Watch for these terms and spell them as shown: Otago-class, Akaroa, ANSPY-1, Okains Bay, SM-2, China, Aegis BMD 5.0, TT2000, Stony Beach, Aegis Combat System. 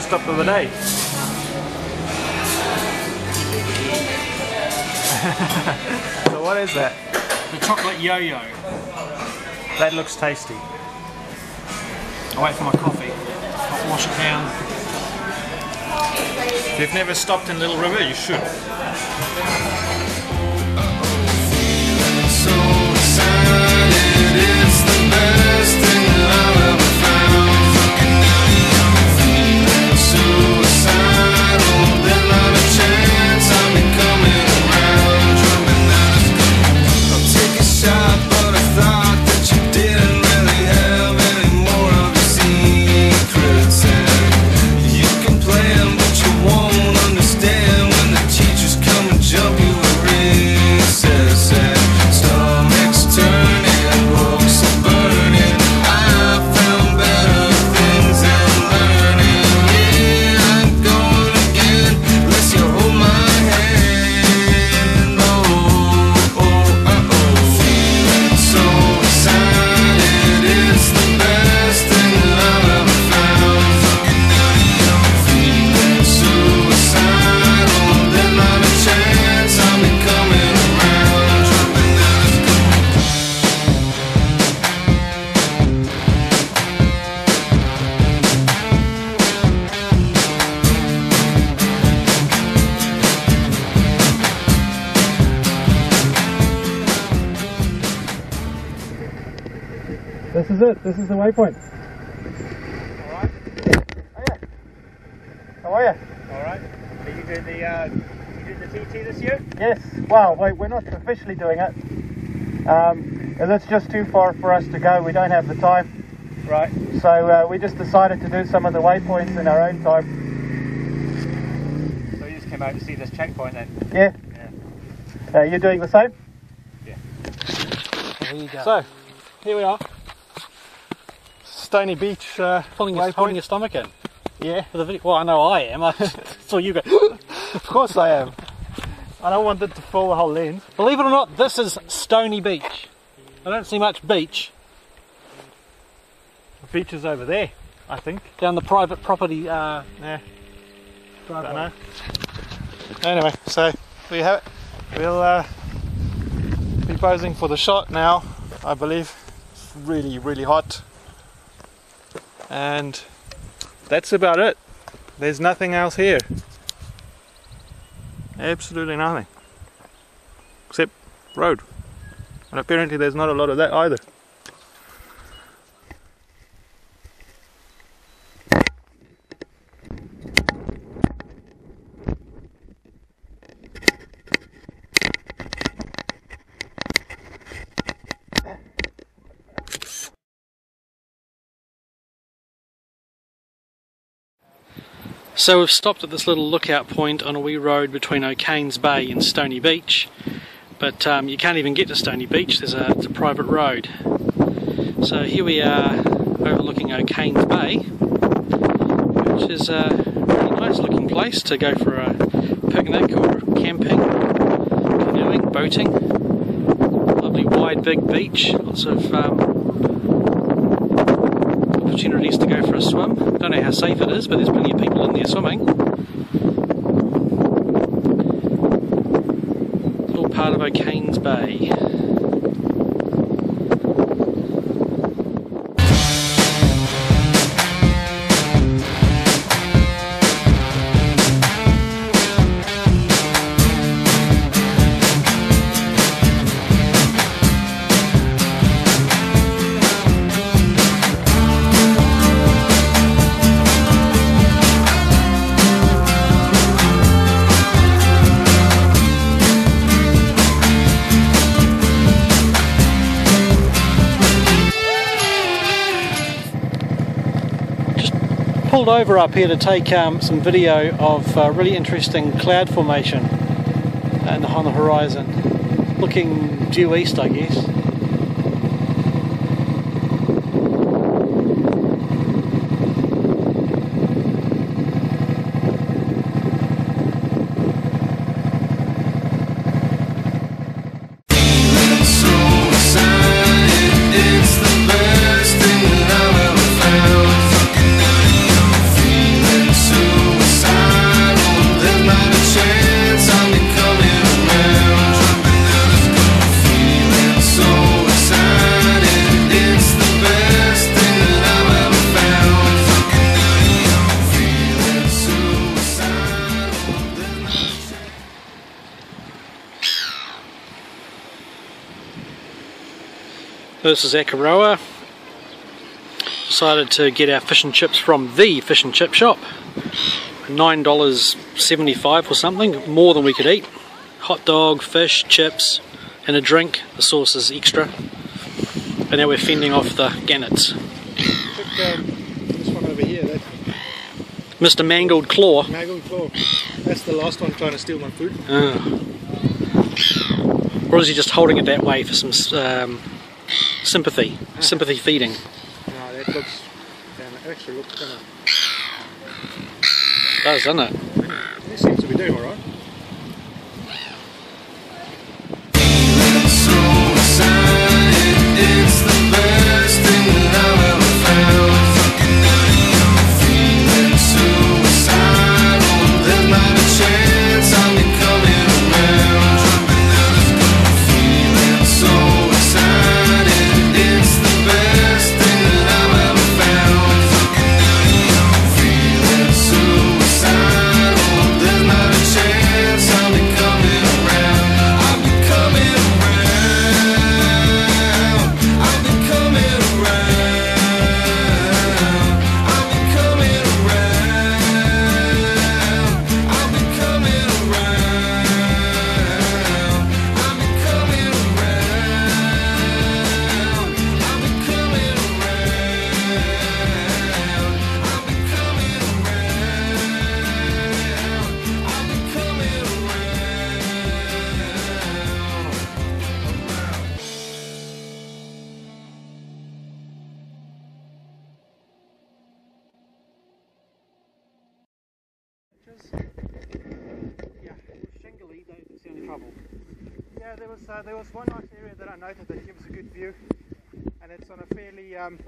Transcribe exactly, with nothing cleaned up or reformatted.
first stop of the day. So what is that? The chocolate yo-yo. That looks tasty. I'll wait for my coffee. I'll wash it down. If you've never stopped in Little River, you should. This is it, this is the waypoint. Alright. Hiya. How are you? Alright. Are you doing the uh, you doing the T T this year? Yes. Wow, wait, we're not officially doing it. Um, and that's just too far for us to go, we don't have the time. Right. So uh, we just decided to do some of the waypoints in our own time. So you just came out to see this checkpoint then? Yeah. Yeah. Uh, you're doing the same? Yeah. There you go. So, here we are. Stony Beach, uh, pulling, your, pulling your stomach in. Yeah. For the video. Well, I know I am. I saw you go. Of course I am. I don't want it to fill the whole lens. Believe it or not, this is Stony Beach. I don't see much beach. The beach is over there, I think. Down the private property. Uh, yeah. Don't know. Anyway, so we have it. We'll uh, be posing for the shot now. I believe it's really, really hot. And that's about it. There's nothing else here. Absolutely nothing. Except road. And apparently there's not a lot of that either. So we've stopped at this little lookout point on a wee road between Okains Bay and Stony Beach, but um, you can't even get to Stony Beach, there's a, it's a private road. So here we are overlooking Okains Bay, which is a really nice looking place to go for a picnic or camping, canoeing, boating. Lovely wide big beach, lots of um, opportunities to go for a swim. Don't know how safe it is, but there's plenty of people in there swimming. It's all part of Okains Bay. Pulled over up here to take um, some video of uh, really interesting cloud formation and on the horizon, looking due east, I guess. So versus Akaroa. Decided to get our fish and chips from the fish and chip shop. nine dollars seventy-five or something, more than we could eat. Hot dog, fish, chips, and a drink. The sauce is extra. And now we're fending off the gannets. Took, um, this one over here, that Mister Mangled Claw. Mangled Claw. That's the last one trying to steal my food. Oh. Or is he just holding it that way for some um, sympathy? Ah. Sympathy feeding. No, that looks. Damn, it actually looks kind of. It does, doesn't it? It seems to be doing alright. Yeah, there was uh, there was one nice area that I noted that gives a good view, and it's on a fairly um,